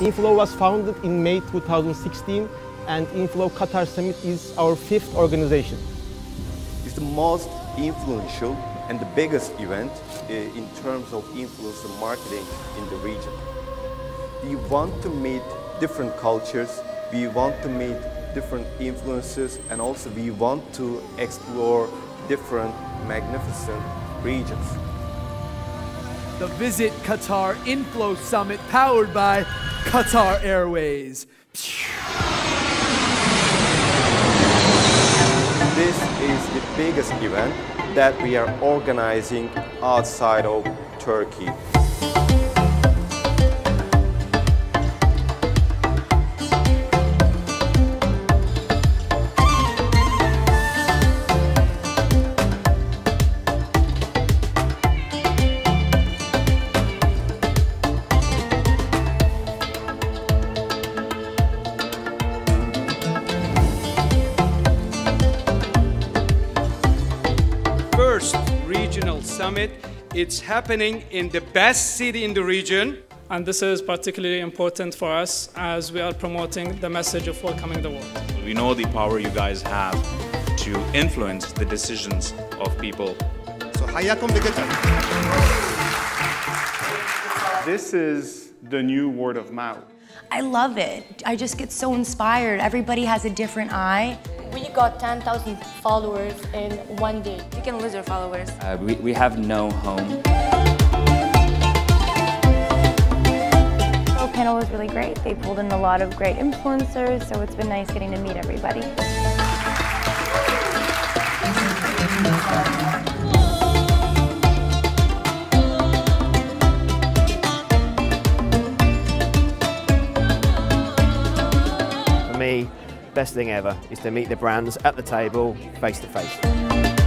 Inflow was founded in May 2016, and Inflow Qatar Summit is our fifth organization. It's the most influential and the biggest event in terms of influencer marketing in the region. We want to meet different cultures, we want to meet different influences, and also we want to explore different magnificent regions. The Visit Qatar Inflow Summit, powered by Qatar Airways. This is the biggest event that we are organizing outside of Turkey. First regional summit. It's happening in the best city in the region. And this is particularly important for us as we are promoting the message of welcoming the world. We know the power you guys have to influence the decisions of people. So Hayakum the Qatar. This is the new word of mouth. I love it. I just get so inspired. Everybody has a different eye. We got 10,000 followers in one day. You can lose your followers. We have no home. The panel was really great. They pulled in a lot of great influencers, so it's been nice getting to meet everybody. For me, best thing ever is to meet the brands at the table, face to face.